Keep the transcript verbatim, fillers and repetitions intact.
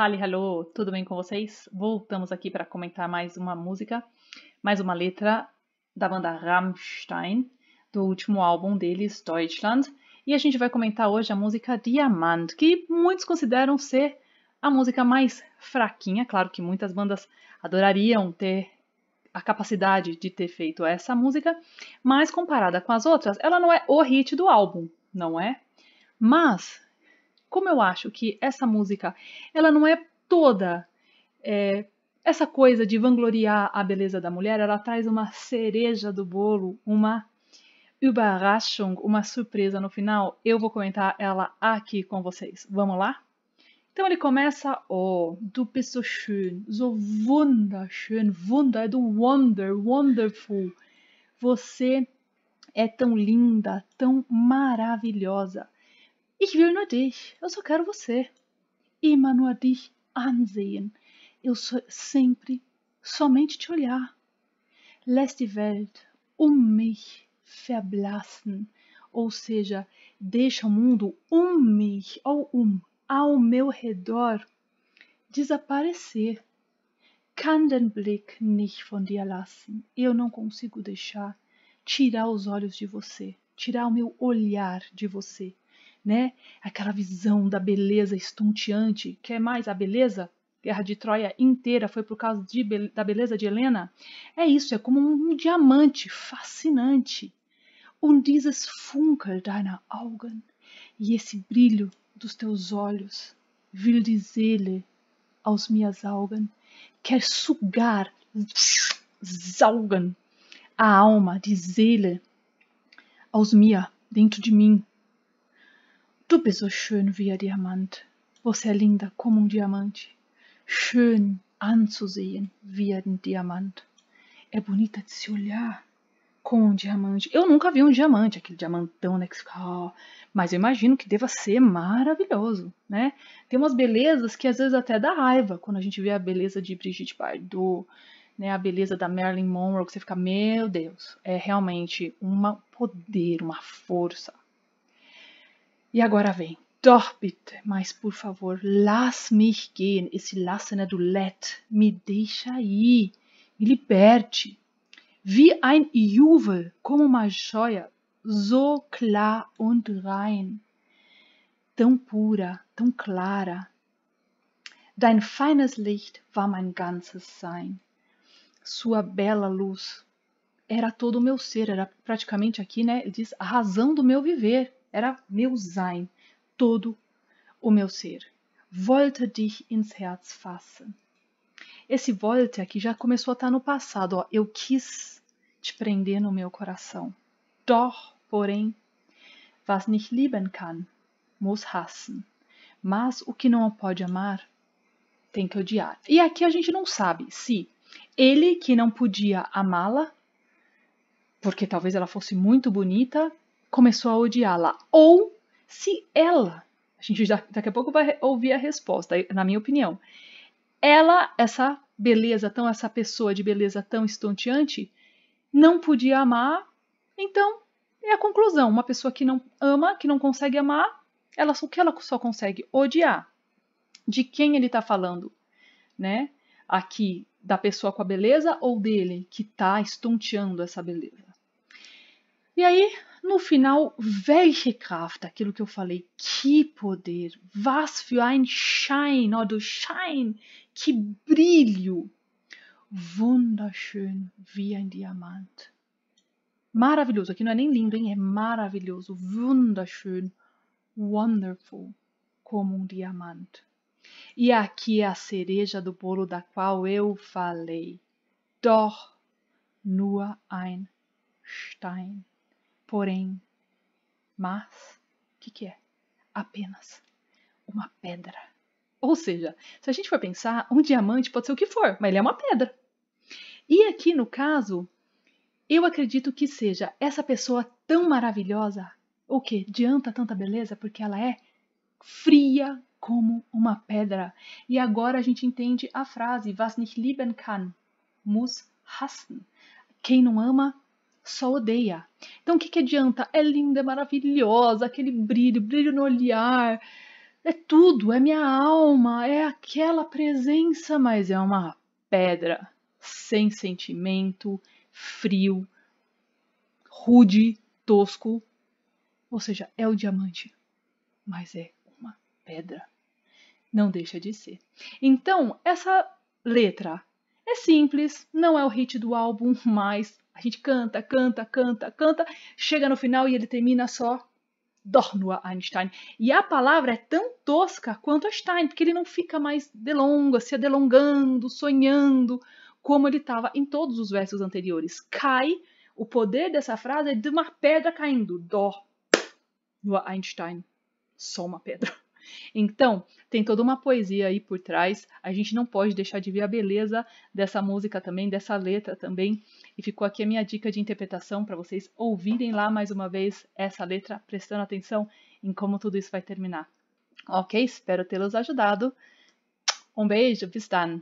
Halli, hallo, tudo bem com vocês? Voltamos aqui para comentar mais uma música, mais uma letra da banda Rammstein, do último álbum deles, Deutschland. E a gente vai comentar hoje a música Diamant, que muitos consideram ser a música mais fraquinha. Claro que muitas bandas adorariam ter a capacidade de ter feito essa música, mas comparada com as outras, ela não é o hit do álbum, não é? Mas, como eu acho que essa música, ela não é toda é, essa coisa de vangloriar a beleza da mulher, ela traz uma cereja do bolo, uma Überraschung, uma surpresa no final. Eu vou comentar ela aqui com vocês. Vamos lá? Então ele começa, oh, du bist so schön, so wunderschön, wunder, é do wonder, wonderful. Você é tão linda, tão maravilhosa. Ich will nur dich, eu só quero você. Immer nur dich ansehen, eu sou sempre, somente te olhar. Lass die Welt um mich verblassen, ou seja, deixa o mundo um mich, ou um, ao meu redor, desaparecer. Kann den Blick nicht von dir lassen, eu não consigo deixar, tirar os olhos de você, tirar o meu olhar de você, né? Aquela visão da beleza estonteante. Quer mais a beleza? Guerra de Troia inteira foi por causa de be- da beleza de Helena. É isso, é como um diamante fascinante. Und dieses Funkel deiner Augen, e esse brilho dos teus olhos, will die Seele aus minhas Augen, quer sugar, saugen, a alma, die Seele, aus mir, dentro de mim. Du bist so schön wie ein Diamant, você é linda como um diamante. Schön anzusehen wie ein Diamant, é bonita de se olhar como um diamante. Eu nunca vi um diamante, aquele diamantão, né, que fica, oh, mas eu imagino que deva ser maravilhoso, né? Tem umas belezas que às vezes até dá raiva, quando a gente vê a beleza de Brigitte Bardot, né, a beleza da Marilyn Monroe, que você fica, meu Deus, é realmente um poder, uma força. E agora vem. Doch bitte, mas por favor, lass mich gehen. Esse lass, né, do let, me deixa ir, me liberte. Wie ein Juwel, como uma joia, so klar und rein. Tão pura, tão clara. Dein feines Licht war mein ganzes Sein. Sua bela luz era todo o meu ser, era praticamente aqui, né, ele diz, a razão do meu viver, era meu Sein. Todo o meu ser. Wollte dich ins Herz fassen. Esse wollte aqui já começou a estar no passado. Ó. Eu quis te prender no meu coração. Doch, porém, was nicht lieben kann, muss hassen. Mas o que não pode amar, tem que odiar. E aqui a gente não sabe se ele que não podia amá-la, porque talvez ela fosse muito bonita, começou a odiá-la. Ou se ela, a gente já, daqui a pouco vai ouvir a resposta, na minha opinião, ela, essa beleza tão, essa pessoa de beleza tão estonteante, não podia amar, então é a conclusão, uma pessoa que não ama, que não consegue amar, ela, o que ela só consegue odiar. De quem ele está falando, né? Aqui, da pessoa com a beleza ou dele que está estonteando essa beleza? E aí, no final, welche Kraft, aquilo que eu falei, que poder, was für ein Schein, ó, do Schein, que brilho, wunderschön wie ein Diamant, maravilhoso, aqui não é nem lindo, hein? É maravilhoso, wunderschön, wonderful, como um diamante. E aqui é a cereja do bolo da qual eu falei, doch nur ein Stein. Porém, mas, o que, que é? Apenas uma pedra. Ou seja, se a gente for pensar, um diamante pode ser o que for, mas ele é uma pedra. E aqui, no caso, eu acredito que seja essa pessoa tão maravilhosa, o que adianta tanta beleza, porque ela é fria como uma pedra. E agora a gente entende a frase, was nicht lieben kann, muss hassen. Quem não ama, só odeia. Então o que, que adianta? É linda, é maravilhosa, aquele brilho, brilho no olhar, é tudo, é minha alma, é aquela presença, mas é uma pedra sem sentimento, frio, rude, tosco. Ou seja, é o diamante, mas é uma pedra. Não deixa de ser. Então, essa letra é simples, não é o hit do álbum, mas a gente canta, canta, canta, canta, chega no final e ele termina só Doch nur Einstein. E a palavra é tão tosca quanto Einstein, porque ele não fica mais delonga, se delongando, sonhando, como ele estava em todos os versos anteriores. Cai, o poder dessa frase é de uma pedra caindo. Doch nur Einstein. Só uma pedra. Então, tem toda uma poesia aí por trás, a gente não pode deixar de ver a beleza dessa música também, dessa letra também, e ficou aqui a minha dica de interpretação para vocês ouvirem lá mais uma vez essa letra, prestando atenção em como tudo isso vai terminar. Ok? Espero tê-los ajudado. Um beijo, bis dann!